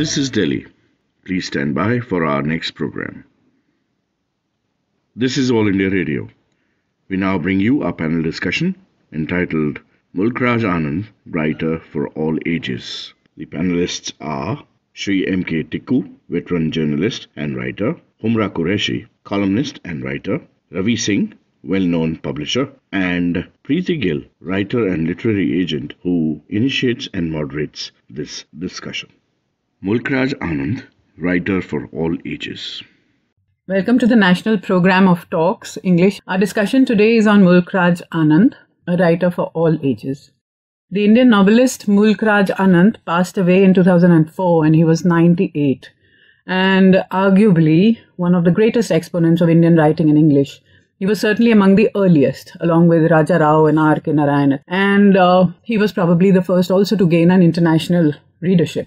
This is Delhi. Please stand by for our next program. This is All India Radio. We now bring you our panel discussion entitled Mulk Raj Anand, Writer for All Ages. The panelists are Shri M.K. Tikku, veteran journalist and writer, Humra Qureshi, columnist and writer, Ravi Singh, well-known publisher, and Preeti Gill, writer and literary agent who initiates and moderates this discussion. Mulk Raj Anand, Writer for All Ages. Welcome to the National Programme of Talks, English. Our discussion today is on Mulk Raj Anand, a writer for all ages. The Indian novelist Mulk Raj Anand passed away in 2004 and he was 98 and arguably one of the greatest exponents of Indian writing in English. He was certainly among the earliest, along with Raja Rao and R. K. Narayan, and he was probably the first also to gain an international readership.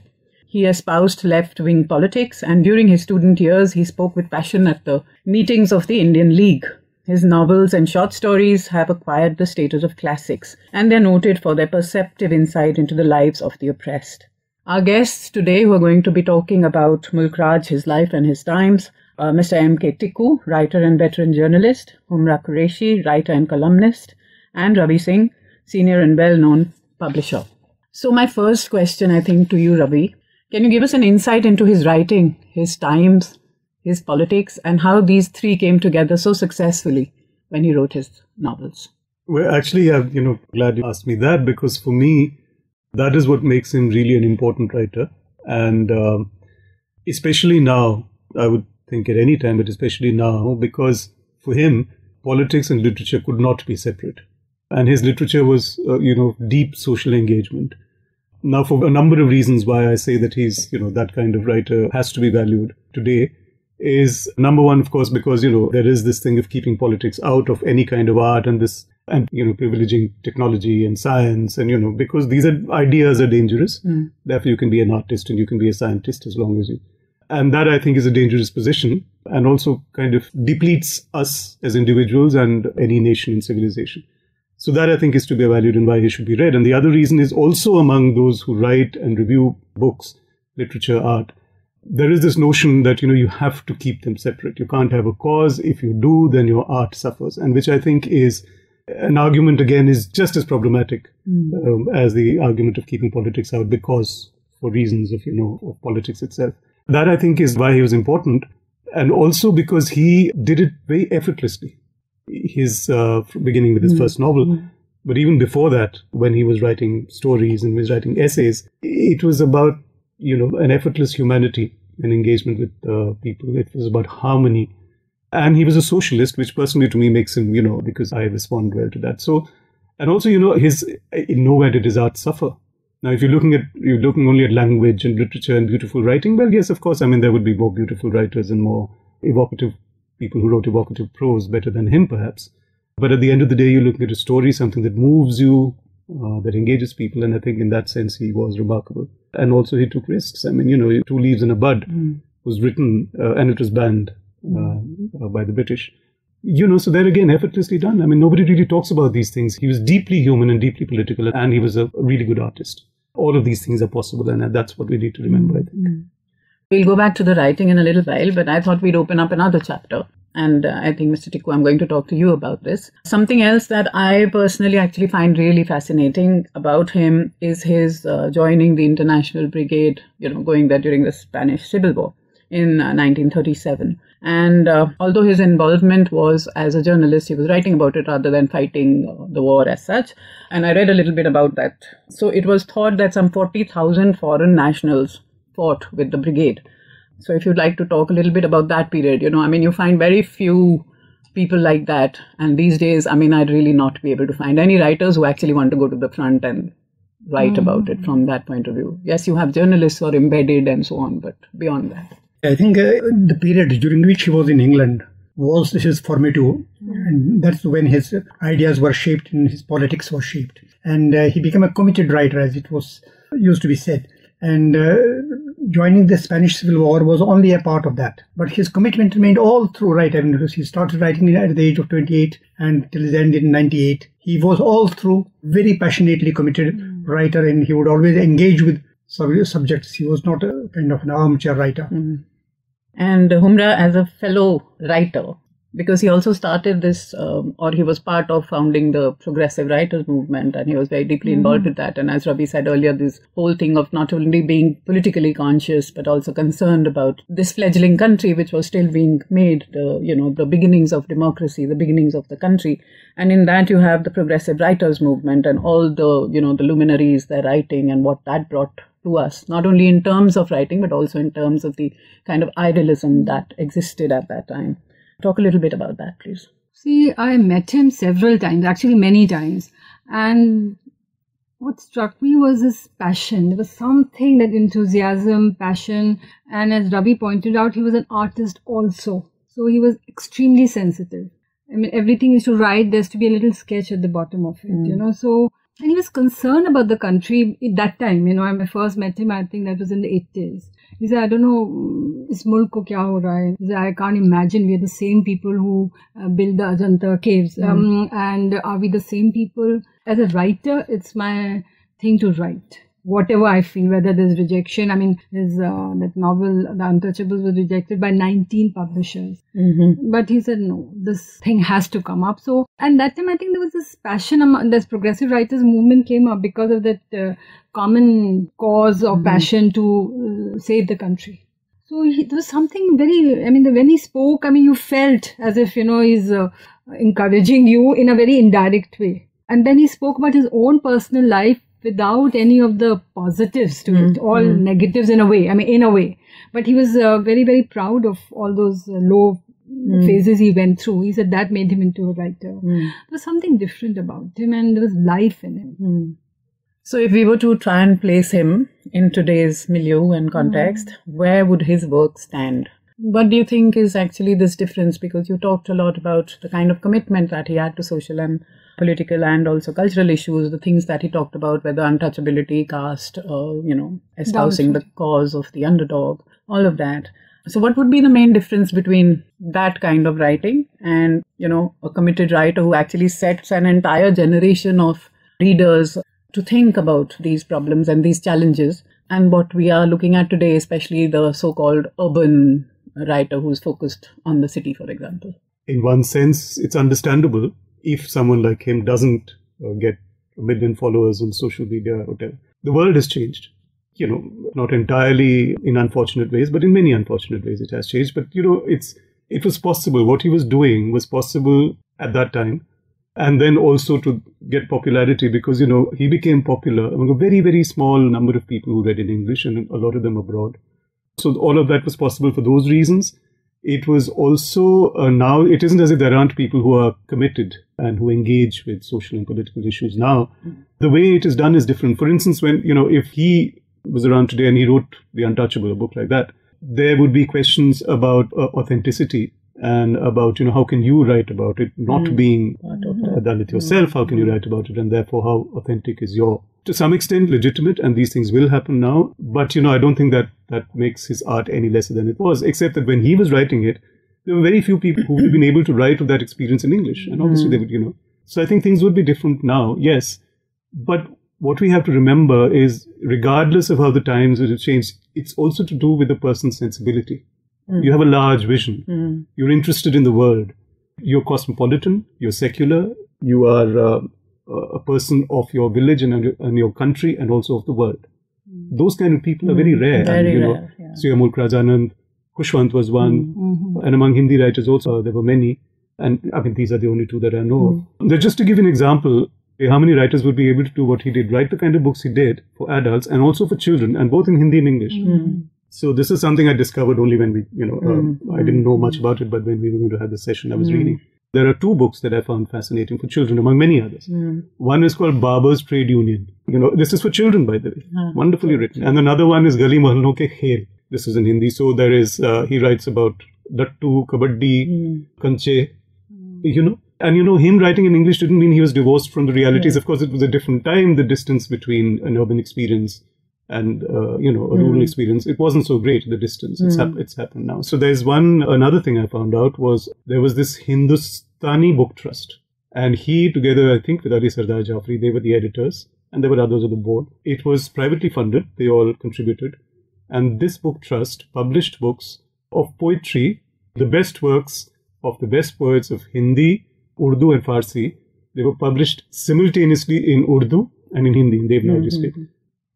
He espoused left-wing politics, and during his student years, he spoke with passion at the meetings of the Indian League. His novels and short stories have acquired the status of classics, and they are noted for their perceptive insight into the lives of the oppressed. Our guests today, who are going to be talking about Mulk Raj, his life and his times, Mr. M.K. Tikku, writer and veteran journalist, Humra Qureshi, writer and columnist, and Ravi Singh, senior and well-known publisher. So my first question, I think, to you, Ravi, can you give us an insight into his writing, his times, his politics, and how these three came together so successfully when he wrote his novels? Well, actually, I'm glad you asked me that, because for me, that is what makes him really an important writer. And especially now, I would think at any time, but especially now, because for him, politics and literature could not be separate. And his literature was, deep social engagement. Now, for a number of reasons why I say that he's, that kind of writer has to be valued today is, number one, of course, because, there is this thing of keeping politics out of any kind of art and this, and, privileging technology and science and, because these are, ideas are dangerous. Mm. Therefore, you can be an artist and you can be a scientist as long as you. And that, I think, is a dangerous position and also kind of depletes us as individuals and any nation and civilization. So that, I think, is to be valued and why he should be read. And the other reason is also among those who write and review books, literature, art, there is this notion that, you have to keep them separate. You can't have a cause. If you do, then your art suffers. And which I think is an argument, again, is just as problematic as the argument of keeping politics out because for reasons of, of politics itself. That, I think, is why he was important. And also because he did it very effortlessly. His beginning with his first novel, but even before that, when he was writing stories and was writing essays, it was about, an effortless humanity and engagement with people. It was about harmony. And he was a socialist, which personally to me makes him, because I respond well to that. So, and also, his, in nowhere did his art suffer. Now, if you're looking only at language and literature and beautiful writing, well, yes, of course, there would be more beautiful writers and more evocative people who wrote evocative prose better than him, perhaps. But at the end of the day, you're looking at a story, something that moves you, that engages people. And I think in that sense, he was remarkable. And also he took risks. Two Leaves and a Bud was written and it was banned by the British. So there again, effortlessly done. Nobody really talks about these things. He was deeply human and deeply political, and he was a really good artist. All of these things are possible. And that's what we need to remember, I think. Mm. We'll go back to the writing in a little while, but I thought we'd open up another chapter. And I think, Mr. Tikku, I'm going to talk to you about this. Something else that I personally actually find really fascinating about him is his joining the International Brigade, going there during the Spanish Civil War in 1937. And although his involvement was as a journalist, he was writing about it rather than fighting the war as such. And I read a little bit about that. So it was thought that some 40,000 foreign nationals fought with the brigade. So if you'd like to talk a little bit about that period, you find very few people like that. And these days, I'd really not be able to find any writers who actually want to go to the front and write about it from that point of view. Yes, you have journalists who are embedded and so on, but beyond that. I think the period during which he was in England was his formative, and that's when his ideas were shaped and his politics was shaped. And he became a committed writer, as it was used to be said. And joining the Spanish Civil War was only a part of that. But his commitment remained all through writing. He started writing at the age of 28 and till his end in 98. He was all through very passionately committed writer, and he would always engage with subjects. He was not a kind of an armchair writer. Mm. And Humra, as a fellow writer, because he also started this, or he was part of founding the progressive writers movement, and he was very deeply involved with that. And as Ravi said earlier, this whole thing of not only being politically conscious, but also concerned about this fledgling country, which was still being made, the beginnings of democracy, the beginnings of the country. And in that you have the progressive writers movement and all the, the luminaries, their writing and what that brought to us, not only in terms of writing, but also in terms of the kind of idealism that existed at that time. Talk a little bit about that, please. See, I met him several times, actually many times. And what struck me was his passion. There was something, that enthusiasm, passion. And as Ravi pointed out, he was an artist also. So he was extremely sensitive. I mean, everything is to write, there's to be a little sketch at the bottom of it, So, and he was concerned about the country at that time. When I first met him, I think that was in the 80s. He said, I don't know, is mulk ko kya ho raha hai? He said, I can't imagine we are the same people who build the Ajanta caves. And are we the same people? As a writer, it's my thing to write. Whatever I feel, whether there's rejection. I mean, his that novel, The Untouchables, was rejected by 19 publishers. Mm-hmm. But he said, no, this thing has to come up. So, and that time, I think there was this passion among this progressive writers movement came up because of that common cause or passion to save the country. So there was something very, when he spoke, you felt as if, he's encouraging you in a very indirect way. And then he spoke about his own personal life, without any of the positives to it, all negatives in a way, But he was very, very proud of all those low phases he went through. He said that made him into a writer. Mm. There was something different about him and there was life in him. Mm. So if we were to try and place him in today's milieu and context, where would his work stand? What do you think is actually this difference? Because you talked a lot about the kind of commitment that he had to social and political and also cultural issues, the things that he talked about, whether untouchability, caste, espousing the cause of the underdog, all of that. So what would be the main difference between that kind of writing and, a committed writer who actually sets an entire generation of readers to think about these problems and these challenges, and what we are looking at today, especially the so-called urban writer who's focused on the city, for example? In one sense, it's understandable if someone like him doesn't get a million followers on social media or whatever. The world has changed, not entirely in unfortunate ways, but in many unfortunate ways it has changed. But, it was possible. What he was doing was possible at that time. And then also to get popularity because, he became popular among a very, very small number of people who read in English and a lot of them abroad. So all of that was possible for those reasons. It was also now, it isn't as if there aren't people who are committed and who engage with social and political issues now. The way it is done is different. For instance, when, if he was around today and he wrote The Untouchable, a book like that, there would be questions about authenticity and about, how can you write about it, not being done it yourself, how can you write about it, and therefore how authentic is your, to some extent, legitimate, and these things will happen now. But, I don't think that makes his art any lesser than it was, except that when he was writing it, there were very few people who would have been able to write of that experience in English. And obviously they would, So I think things would be different now, yes. But what we have to remember is, regardless of how the times would have changed, it's also to do with the person's sensibility. You have a large vision. You're interested in the world. You're cosmopolitan. You're secular. You are a person of your village and your country and also of the world. Those kind of people are very rare. Very rare. Yeah. So Mulk Raj Anand, Khushwant was one. And among Hindi writers also, there were many. And these are the only two that I know of. Just to give an example, how many writers would be able to do what he did, write the kind of books he did for adults and also for children, and both in Hindi and English. So this is something I discovered only when we, I didn't know much about it, but when we were going to have the session, I was reading. There are two books that I found fascinating for children, among many others. One is called Barber's Trade Union. This is for children, by the way. Wonderfully written. And another one is Gali Mahlno Ke Hale. This is in Hindi. So there is, he writes about Dattu, Kabaddi, Kanche, And, him writing in English didn't mean he was divorced from the realities. Of course, it was a different time, the distance between an urban experience and, a rural experience, it wasn't so great, the distance. It's happened now. So there's another thing I found out was there was this Hindustani Book Trust. And he, together, I think, with Ali Sardar Jafri, they were the editors. and there were others on the board. It was privately funded. They all contributed. And this book trust published books of poetry, the best works of the best poets of Hindi, Urdu and Farsi. They were published simultaneously in Urdu and in Hindi, in Devanagari script,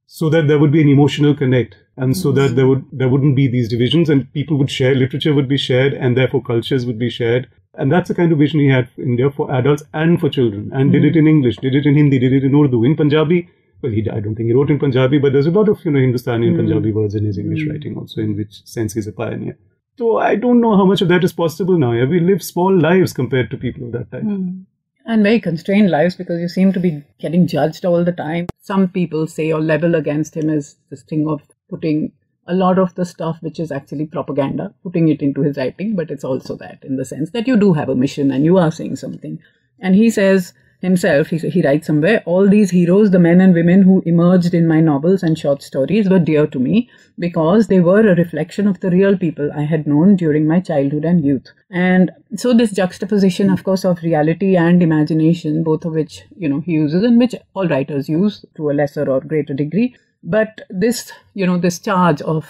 so that there would be an emotional connect, and so that there wouldn't be these divisions, and people would share, literature would be shared, and therefore cultures would be shared. And that's the kind of vision he had for India, for adults and for children, and did it in English, did it in Hindi, did it in Urdu, in Punjabi. Well, I don't think he wrote in Punjabi, but there's a lot of, you know, Hindustani and Punjabi words in his English writing also, in which sense he's a pioneer. So I don't know how much of that is possible now. Yeah? We live small lives compared to people of that time. And very constrained lives, because you seem to be getting judged all the time. Some people say or level against him is this thing of putting a lot of the stuff which is actually propaganda, putting it into his writing. But it's also that, in the sense that you do have a mission and you are saying something. And he says himself, he writes somewhere, all these heroes, the men and women who emerged in my novels and short stories, were dear to me because they were a reflection of the real people I had known during my childhood and youth. And so this juxtaposition, of course, of reality and imagination, both of which, you know, he uses, and which all writers use to a lesser or greater degree. But this, you know, this charge of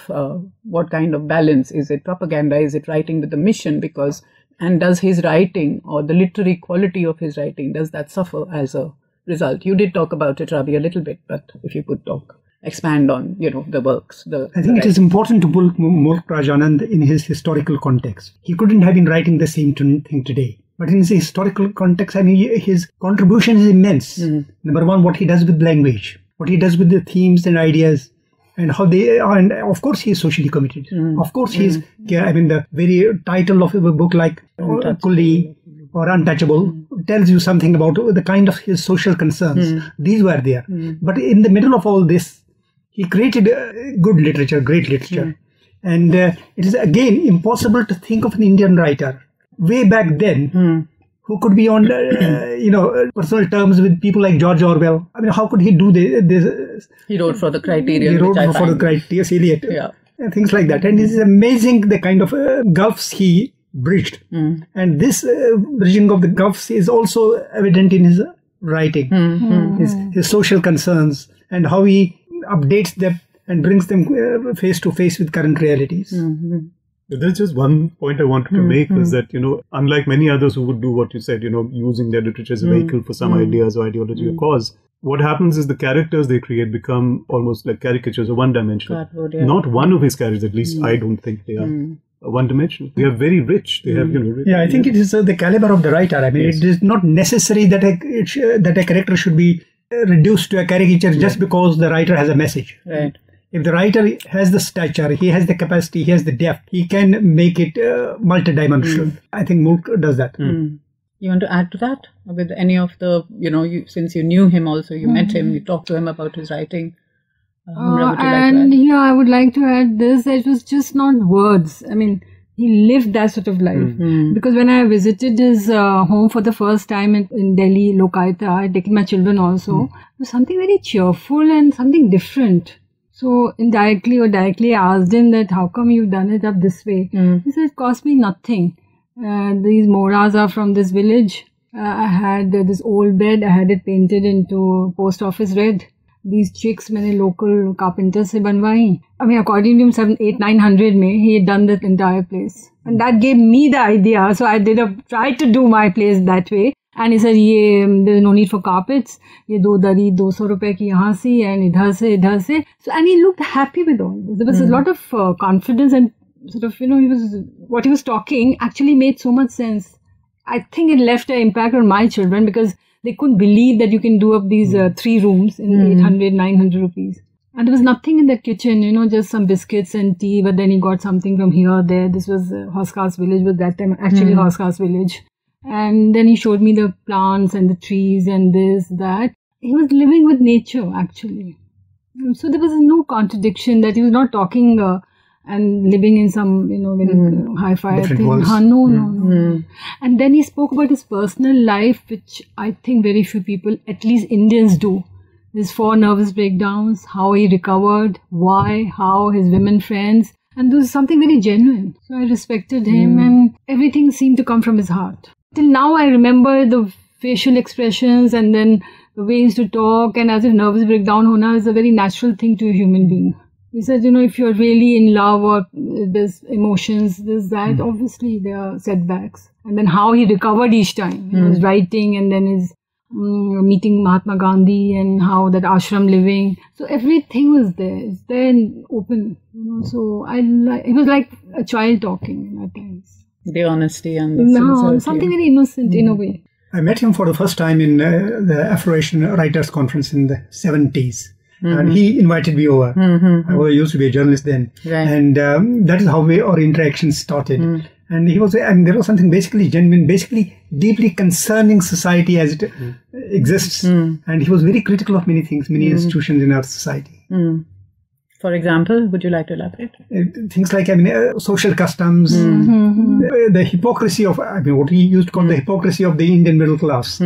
what kind of balance, is it propaganda, is it writing with a mission? Because, and does his writing, or the literary quality of his writing, does that suffer as a result? You did talk about it, Ravi, a little bit, but if you could expand on, you know, the works. I think it is important to put Mulk Raj Anand in his historical context. He couldn't have been writing the same thing today. But in his historical context, I mean, his contribution is immense. Number one, what he does with language, what he does with the themes and ideas, and how they are, and of course he is socially committed. Of course he is, I mean, the very title of a book like Kulli or Untouchable tells you something about the kind of his social concerns. These were there. But in the middle of all this, he created good literature, great literature. And it is again impossible to think of an Indian writer way back then who could be on, you know, personal terms with people like George Orwell. I mean, how could he do this? He wrote for the Criterion. He wrote for the Criterion, Eliot, and things like that. And it's amazing the kind of gulfs he bridged. And this bridging of the gulfs is also evident in his writing, his social concerns, and how he updates them and brings them face to face with current realities. There's just one point I wanted to make, is that, you know, unlike many others who would do what you said, you know, using their literature as a vehicle for some ideas or ideology or cause, what happens is the characters they create become almost like caricatures or one-dimensional. Not one of his characters, at least I don't think they are one-dimensional. They are very rich. They have, you know, rich, I think it is the caliber of the writer. I mean, it is not necessary that that a character should be reduced to a caricature just because the writer has a message. If the writer has the stature, he has the capacity, he has the depth, he can make it multidimensional. I think Mulk does that. You want to add to that? With any of the, you know, since you knew him also, you met him, you talked to him about his writing. And like I would like to add this, that it was just not words. I mean, he lived that sort of life. Because when I visited his home for the first time in Delhi, Lokaita, I taken my children also, it was something very cheerful and something different. So indirectly or directly, I asked him that how come you've done it up this way? He said, it cost me nothing. These moras are from this village. I had this old bed. I had it painted into post office red. These chicks, maine local carpenters se banwai. I mean, according to him, 700-900 mein, he had done that entire place. And that gave me the idea. So I tried to do my place that way. And he said, there's no need for carpets. Ye do dari 200 rupaye ki yahan se and idhar se. So, and he looked happy with all this. There was a lot of confidence, and sort of, you know, what he was talking actually made so much sense. I think it left an impact on my children, because they couldn't believe that you can do up these 3 rooms in 800-900 rupees. And there was nothing in that kitchen, you know, just some biscuits and tea. But then he got something from here or there. This was Hoskas village, was that time actually Hoskas village. And then he showed me the plants and the trees and this, that. He was living with nature, actually. So there was no contradiction, that he was not talking and living in some, you know, hi-fi thing. No. And then he spoke about his personal life, which I think very few people, at least Indians, do. His 4 nervous breakdowns, how he recovered, why, how, his women friends. And there was something very genuine. So I respected him, and everything seemed to come from his heart. Till now I remember the facial expressions, and then ways to talk, and as if nervous breakdown hona is a very natural thing to a human being. He said, you know, if you're really in love or there's emotions, there's that, obviously there are setbacks. And then how he recovered each time, his writing, and then his meeting Mahatma Gandhi, and how that ashram living. So everything was there. It's there and open. You know? So it was like a child talking at times. The honesty and the sincerity. Something very innocent in a way. I met him for the first time in the Afro-Asian Writers Conference in the 70s. And he invited me over. I used to be a journalist then. Right. And that is how our interaction started. And he was, and there was something basically genuine, basically deeply concerning society as it exists. And he was very critical of many things, many institutions in our society. For example, would you like to elaborate? Things like, I mean, social customs, the hypocrisy of, I mean, what he used to call the hypocrisy of the Indian middle class.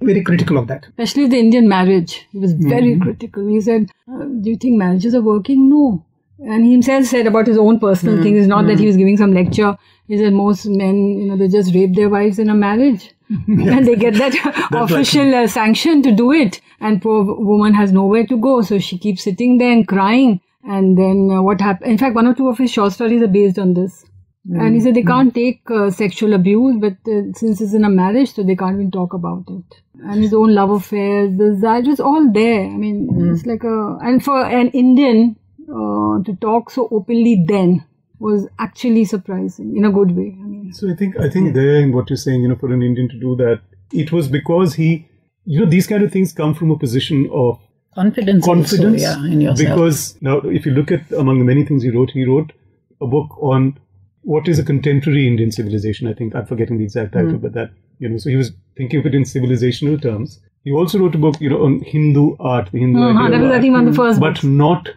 Very critical of that. Especially the Indian marriage. He was very critical. He said, do you think marriages are working? No. And he himself said about his own personal thing. It's not that he was giving some lecture. He said most men, you know, they just rape their wives in a marriage. And they get that official sanction to do it. And poor woman has nowhere to go. So she keeps sitting there and crying. And then what happened? In fact, one or two of his short stories are based on this. And he said they can't take sexual abuse, but since it's in a marriage, so they can't even talk about it. And his own love affairs, that was all there. I mean, it's like a... And for an Indian to talk so openly then was actually surprising in a good way. I mean, so I think there in what you're saying, you know, for an Indian to do that, it was because he... You know, these kind of things come from a position of... Confidence also, yeah, in yourself. Because now, if you look at among the many things he wrote a book on... What is a contemporary Indian civilization? I think I'm forgetting the exact title, but that, you know, so he was thinking of it in civilizational terms. He also wrote a book, you know, on Hindu art, the Hindu idea of art, the first but books. Not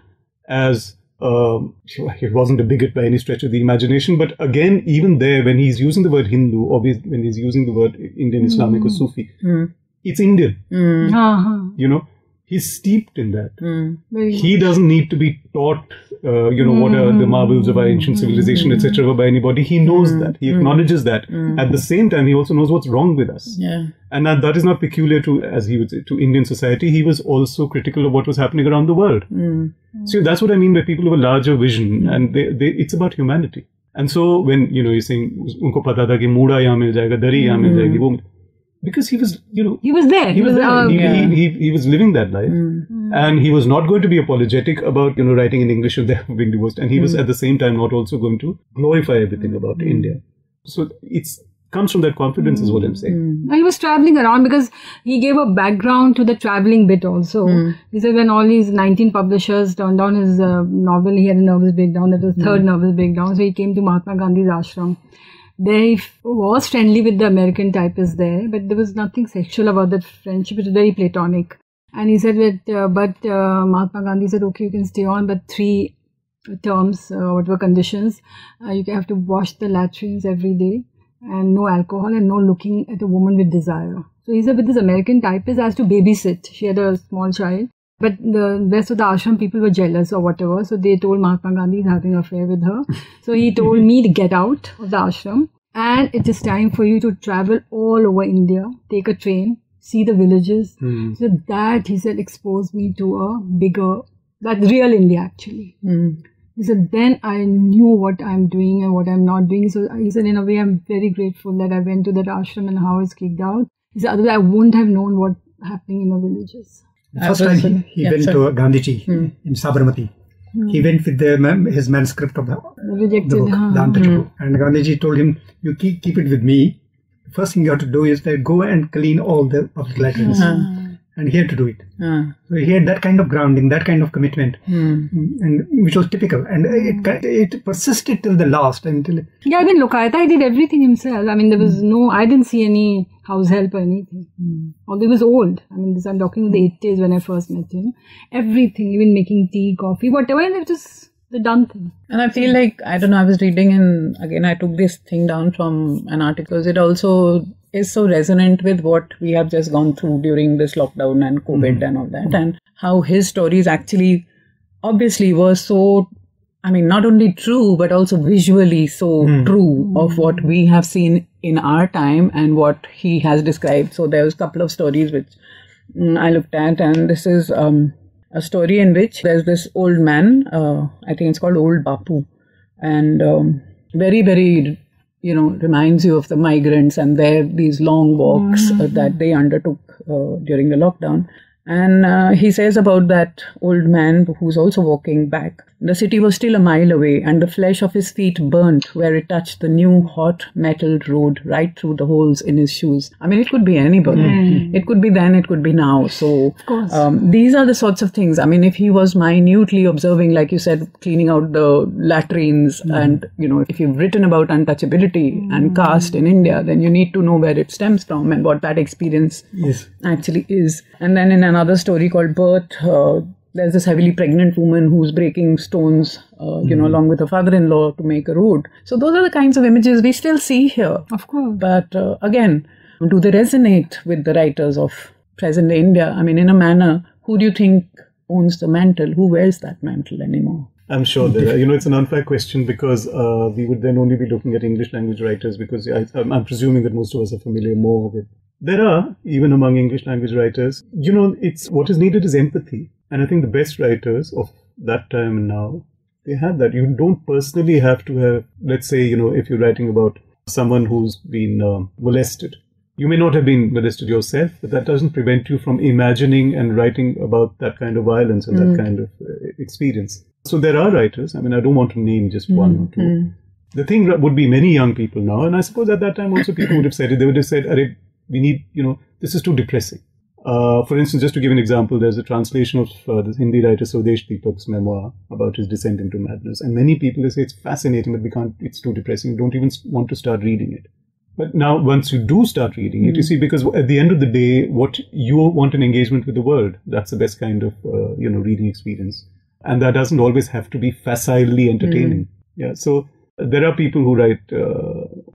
as he wasn't a bigot by any stretch of the imagination. But again, even there, when he's using the word Hindu, or when he's using the word Indian Islamic or Sufi, it's Indian. You know, he's steeped in that. He doesn't need to be taught. You know, what are the marvels of our ancient civilization, etc. by anybody. He knows that. He acknowledges that. At the same time, he also knows what's wrong with us. Yeah. And that is not peculiar to, as he would say, to Indian society. He was also critical of what was happening around the world. So that's what I mean by people who have a larger vision. And it's about humanity. And so when, you know, you're saying, unko pata tha ki mooda yahan mil jayega, dari yahan mil jayegi, wo... Because he was, you know... He was there. He was there. He was living that life. And he was not going to be apologetic about, you know, writing in English or being divorced. And he was at the same time not also going to glorify everything about India. So it's... comes from that confidence is what I'm saying. He was travelling around because he gave a background to the travelling bit also. He said when all these 19 publishers turned down his novel, he had a nervous breakdown. That was third nervous breakdown. So he came to Mahatma Gandhi's ashram. There he was friendly with the American typists there, but there was nothing sexual about that friendship. It was very platonic. And he said that, Mahatma Gandhi said, okay, you can stay on, but 3 terms, whatever conditions, you have to wash the latrines every day, and no alcohol, and no looking at a woman with desire. So he said, but this American typist has to babysit. She had a small child, but the rest of the ashram people were jealous or whatever. So they told Mahatma Gandhi he's having an affair with her. So he told me to get out of the ashram, and it is time for you to travel all over India, take a train, see the villages. So that, he said, exposed me to a bigger, that real India actually. He said, then I knew what I'm doing and what I'm not doing. So he said, in a way, I'm very grateful that I went to that ashram and how I was kicked out. He said, otherwise I wouldn't have known what's happening in the villages. The first time he went to Gandhiji in Sabarmati. He went with his manuscript of the book, the Untouchable. And Gandhiji told him, you keep it with me. First thing you have to do is that go and clean all the public latrines. And he had to do it. So he had that kind of grounding, that kind of commitment, and which was typical. And it persisted till the last. I mean, Lokayata, he did everything himself. I mean, there was I didn't see any house help or anything. Although he was old. I mean, I'm talking in the 80s when I first met him. Everything, even making tea, coffee, whatever, it was the done thing. And I feel like, I don't know, I was reading, and again, I took this thing down from an article. It also... is so resonant with what we have just gone through during this lockdown and COVID and all that, and how his stories actually obviously were so, I mean, not only true, but also visually so true of what we have seen in our time and what he has described. So there was a couple of stories which I looked at, and this is a story in which there's this old man, I think it's called Old Bapu, and very, very, reminds you of the migrants and these long walks that they undertook during the lockdown. And he says about that old man who's also walking back. The city was still a mile away, and the flesh of his feet burnt where it touched the new hot metal road right through the holes in his shoes. I mean, it could be anybody. It could be then, it could be now. So these are the sorts of things. I mean, if he was minutely observing, like you said, cleaning out the latrines, and, if you've written about untouchability and caste in India, then you need to know where it stems from and what that experience actually is. And then in another story called Birth, there's this heavily pregnant woman who's breaking stones, along with her father-in-law to make a road. So those are the kinds of images we still see here. Of course. But again, do they resonate with the writers of present-day India? I mean, in a manner, who do you think owns the mantle? Who wears that mantle anymore? I'm sure that, it's an unfair question, because we would then only be looking at English language writers, because I'm presuming that most of us are familiar more with. There are, even among English language writers, it's what is needed is empathy. And I think the best writers of that time and now, they have that. You don't personally have to have, let's say, if you're writing about someone who's been molested. You may not have been molested yourself, but that doesn't prevent you from imagining and writing about that kind of violence and that kind of experience. So there are writers. I mean, I don't want to name just one or two. The thing would be many young people now, and I suppose at that time also people would have said it. They would have said, "Arey, we need, this is too depressing." For instance, just to give an example, there's a translation of the Hindi writer Swadesh Deepak's memoir about his descent into madness. And many people say it's fascinating, but we can't, it's too depressing. Don't even want to start reading it. But now, once you do start reading it, you see, because at the end of the day, what you want an engagement with the world. That's the best kind of, reading experience. And that doesn't always have to be facilely entertaining. Yeah. So there are people who write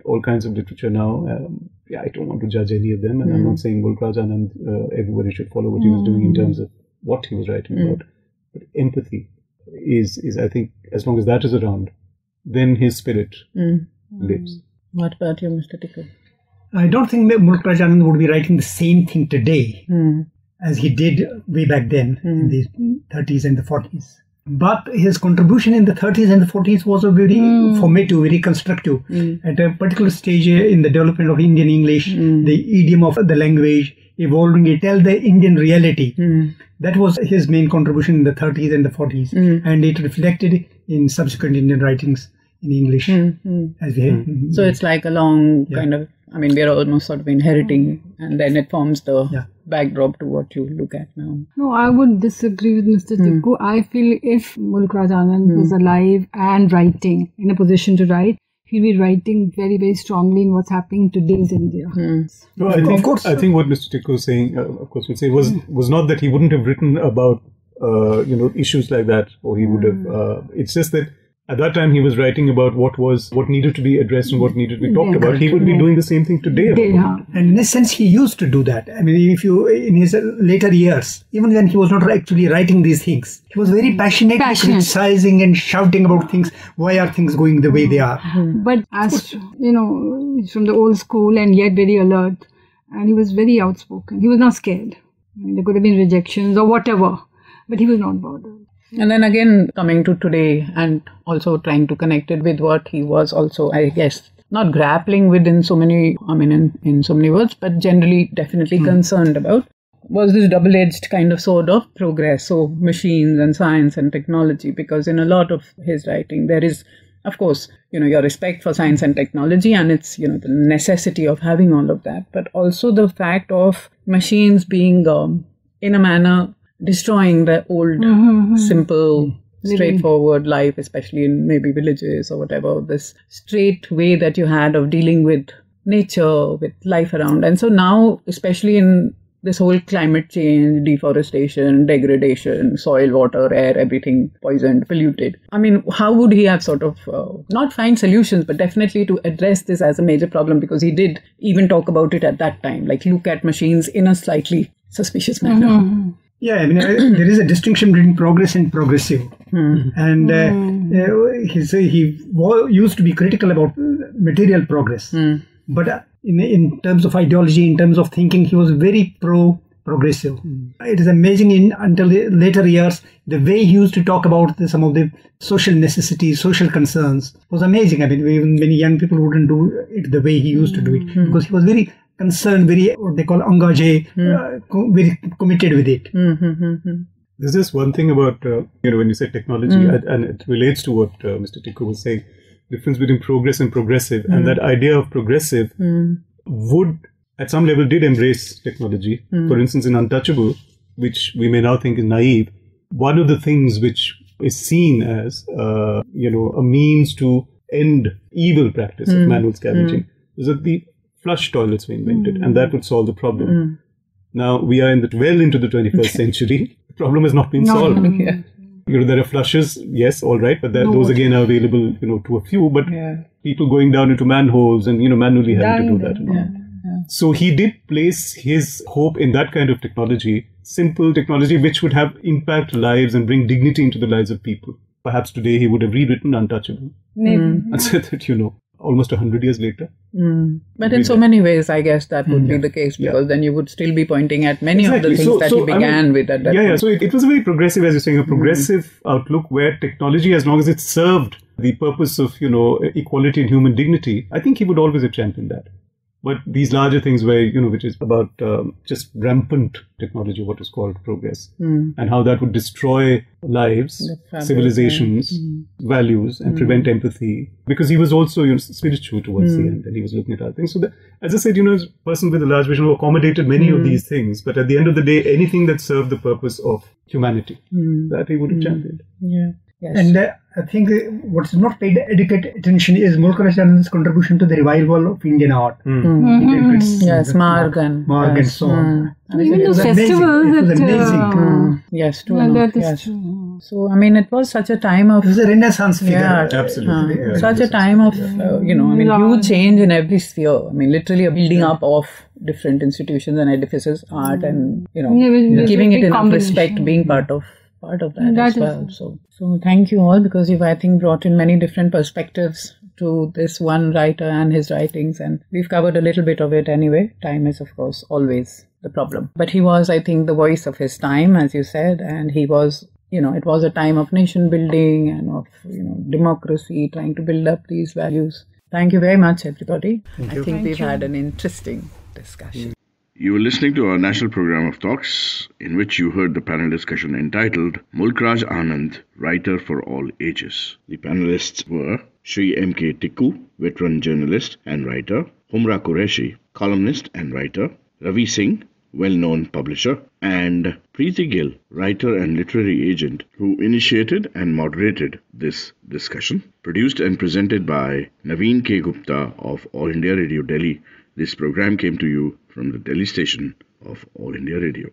all kinds of literature now. Yeah, I don't want to judge any of them, and I'm not saying Mulk Raj Anand, everybody should follow what he was doing in terms of what he was writing about. But empathy is, I think, as long as that is around, then his spirit lives. What about you, Mr. Tikku? I don't think that Mulk Raj Anand would be writing the same thing today as he did way back then, in the 30s and the 40s. But his contribution in the 30s and the 40s was a very formative, very constructive. At a particular stage in the development of Indian English, the idiom of the language, evolving it, tell the Indian reality. That was his main contribution in the 30s and the 40s. And it reflected in subsequent Indian writings in English. As so it's like a long kind of, I mean, we are almost sort of inheriting, and then it forms the backdrop to what you look at now. No, I would disagree with Mr. Tikku. I feel if Mulk Raj Anand was alive and writing, in a position to write, he'll be writing very, very strongly in what's happening today's India. No, I think what Mr. Tikku was saying, of course, would say was not that he wouldn't have written about issues like that, or he would have. It's just that. At that time, he was writing about what needed to be addressed and what needed to be talked about. He would be doing the same thing today. And in a sense, he used to do that. I mean, in his later years, even when he was not actually writing these things, he was very passionate, criticizing and shouting about things. Why are things going the way they are? But as he's from the old school and yet very alert. And he was very outspoken. He was not scared. I mean, there could have been rejections or whatever, but he was not bothered. And then again, coming to today and also trying to connect it with what he was also, I guess, not grappling with in so many, I mean, in so many words, but generally definitely concerned about, was this double-edged kind of sword of progress. So machines and science and technology, because in a lot of his writing, there is, of course, your respect for science and technology and its, the necessity of having all of that, but also the fact of machines being, in a manner, destroying the old, simple, straightforward life, especially in maybe villages or whatever, this straight way that you had of dealing with nature, with life around. And so now, especially in this whole climate change, deforestation, degradation, soil, water, air, everything poisoned, polluted. I mean, how would he have sort of, not find solutions, but definitely to address this as a major problem, because he did even talk about it at that time, like look at machines in a slightly suspicious manner. Yeah, I mean, there is a distinction between progress and progressive. And he used to be critical about material progress. But in terms of ideology, in terms of thinking, he was very pro progressive. It is amazing until the later years, the way he used to talk about some of the social necessities, social concerns was amazing. I mean, even many young people wouldn't do it the way he used to do it, because he was very concerned, very, what they call engagé, very committed with it. There's just one thing about, when you say technology, and it relates to what Mr. Tikku was saying, difference between progress and progressive, and that idea of progressive would, at some level, did embrace technology. For instance, in Untouchable, which we may now think is naive, one of the things which is seen as, a means to end evil practice of manual scavenging is that the flush toilets were invented, and that would solve the problem. Now, we are well into the 21st century. The problem has not been solved. There are flushes, yes, all right, but those again are available, to a few, but people going down into manholes and, manually having to do that. So he did place his hope in that kind of technology, simple technology, which would have impact lives and bring dignity into the lives of people. Perhaps today he would have rewritten Untouchable. Maybe. And said that, almost 100 years later. But in so many ways, I guess that would be the case, because then you would still be pointing at many of the things that he began with at that point. So it was a very progressive, as you're saying, a progressive outlook where technology, as long as it served the purpose of, equality and human dignity, I think he would always have championed that. But these larger things where, which is about just rampant technology, what is called progress, and how that would destroy lives, civilizations, values, and prevent empathy. Because he was also spiritual towards the end, and he was looking at other things. So, as I said, a person with a large vision who accommodated many of these things, but at the end of the day, anything that served the purpose of humanity, that he would have championed. Yeah. Yes. And I think what's not paid adequate attention is Mulk Raj Anand's contribution to the revival of Indian art. Yes, Margan. Margan, yes. So on. I mean, it was amazing. Yes, true. So, I mean, it was such a time of... It was a Renaissance figure. Yeah, absolutely. Such a time of, huge change in every sphere. I mean, literally a building up of different institutions and edifices, art and, giving it enough respect, being part of that as well. So thank you all, because you've, I think, brought in many different perspectives to this one writer and his writings, and we've covered a little bit of it anyway. Time is, of course, always the problem. But he was, I think, the voice of his time, as you said, and he was, it was a time of nation building and of, democracy, trying to build up these values. Thank you very much, everybody. I think we've had an interesting discussion. You were listening to our national program of talks, in which you heard the panel discussion entitled Mulk Raj Anand, Writer for All Ages. The panelists were Shri M.K. Tikku, veteran journalist and writer, Humra Qureshi, columnist and writer, Ravi Singh, well-known publisher, and Preeti Gill, writer and literary agent, who initiated and moderated this discussion. Produced and presented by Naveen K. Gupta of All India Radio Delhi. This program came to you from the Delhi station of All India Radio.